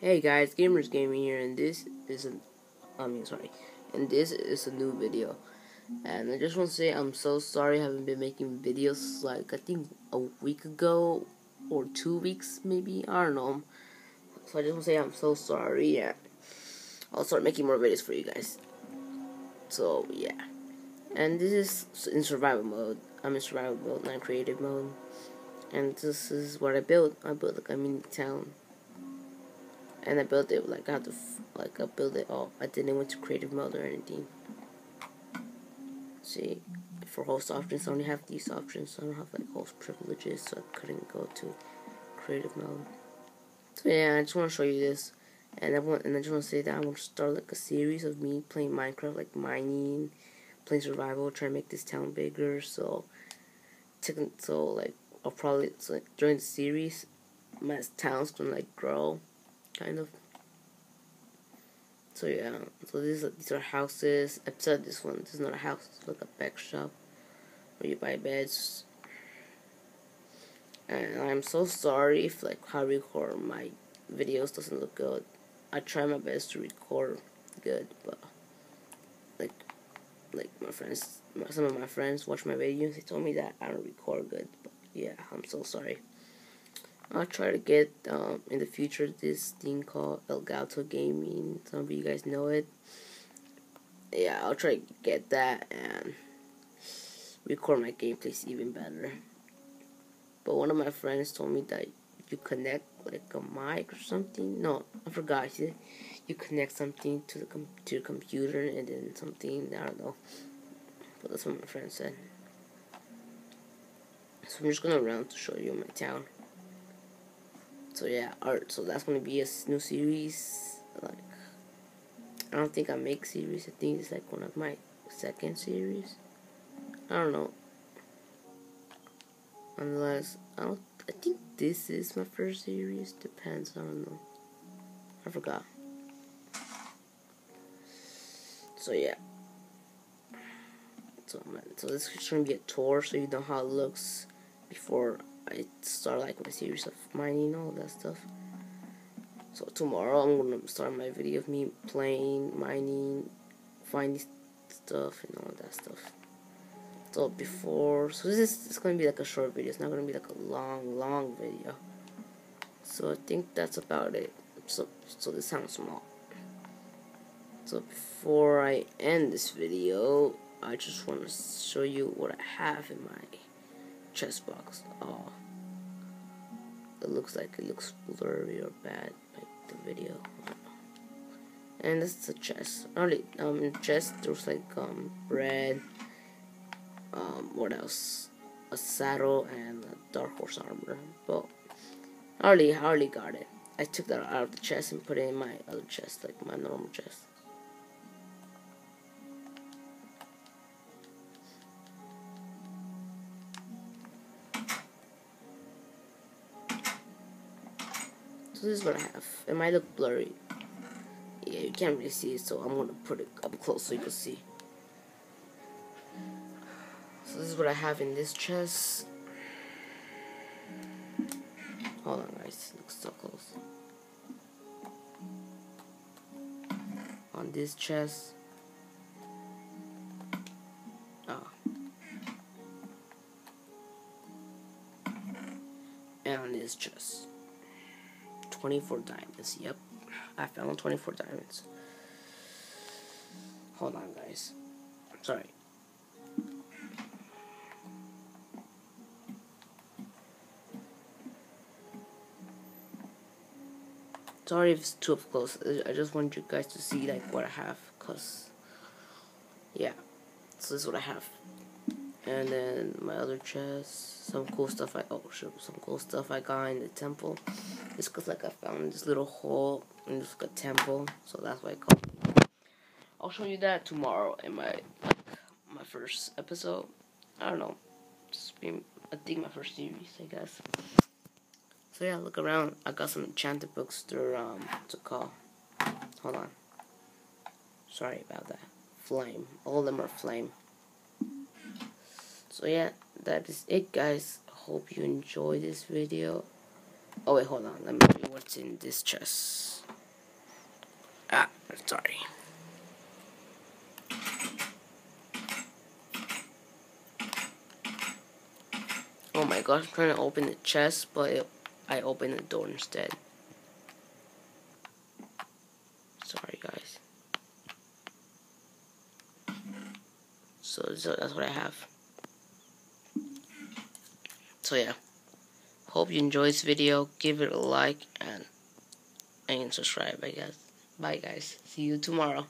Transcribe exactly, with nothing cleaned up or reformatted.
Hey guys, Gamers Gaming here, and this is a, I mean sorry, and this is a new video. And I just want to say I'm so sorry I haven't been making videos like I think a week ago or two weeks maybe, I don't know. So I just want to say I'm so sorry, and I'll start making more videos for you guys. So yeah, and this is in survival mode. I'm in survival mode, not creative mode. And this is what I built. I built like a mini town. And I built it like I had to f like I built it all. I didn't went to creative mode or anything. See, for host options, I only have these options. So I don't have like host privileges, so I couldn't go to creative mode. So yeah, I just want to show you this, and I want and I just want to say that I want to start like a series of me playing Minecraft, like mining, playing survival, trying to make this town bigger. So, so like I'll probably so, like, during the series, my town's gonna like grow. Kind of. So yeah, so these are, these are houses. Except this one, this is not a house. It's like a back shop where you buy beds. And I'm so sorry if like how I record my videos doesn't look good. I try my best to record good, but like like my friends, my, some of my friends watch my videos. They told me that I don't record good. But yeah, I'm so sorry. I'll try to get um, in the future this thing called Elgato Gaming. Some of you guys know it. Yeah, I'll try to get that and record my gameplays even better. But one of my friends told me that you connect like a mic or something. No, I forgot. You connect something to the com to your computer and then something. I don't know. But that's what my friend said. So I'm just gonna round to show you my town. So yeah, art. So that's gonna be a new series. Like, I don't think I make series. I think it's like one of my second series. I don't know. Unless I don't. I think this is my first series. Depends. I don't know. I forgot. So yeah. So man. So this is gonna be a tour, so you know how it looks before I start like my series of mining, all that stuff. So tomorrow I'm gonna start my video of me playing, mining, finding stuff and all that stuff. So before, so this is it's gonna be like a short video. It's not gonna be like a long, long video. So I think that's about it. So so this sounds small. So before I end this video, I just want to show you what I have in my chest box. Oh, it looks like it looks blurry or bad, like the video. And this is the chest. Only um in the chest there's like um bread, um what else? A saddle and a dark horse armor. But I already I already got it. I took that out of the chest and put it in my other chest, like my normal chest. So this is what I have. It might look blurry. Yeah, you can't really see it, so I'm gonna put it up close so you can see. So this is what I have in this chest. Hold on guys, it looks so close. On this chest. Oh. And on this chest. twenty-four diamonds, yep. I found twenty-four diamonds. Hold on, guys. I'm sorry. Sorry if it's too up close. I just want you guys to see like what I have, cause yeah. So this is what I have. And then my other chest, some cool stuff I oh shit, some cool stuff I got in the temple. It's cause like I found this little hole in this like, temple, so that's why I called it. I'll show you that tomorrow in my like my first episode. I don't know, just be I think my first series, I guess. So yeah, look around. I got some enchanted books to um to call. Hold on. Sorry about that. Flame. All of them are flame. So yeah, that is it guys. Hope you enjoy this video. Oh wait, hold on, let me show you what what's in this chest. Ah, sorry. Oh my gosh, I'm trying to open the chest, but it, I opened the door instead. Sorry, guys. So, so that's what I have. So yeah, hope you enjoy this video. Give it a like and and subscribe, I guess. Bye guys, see you tomorrow.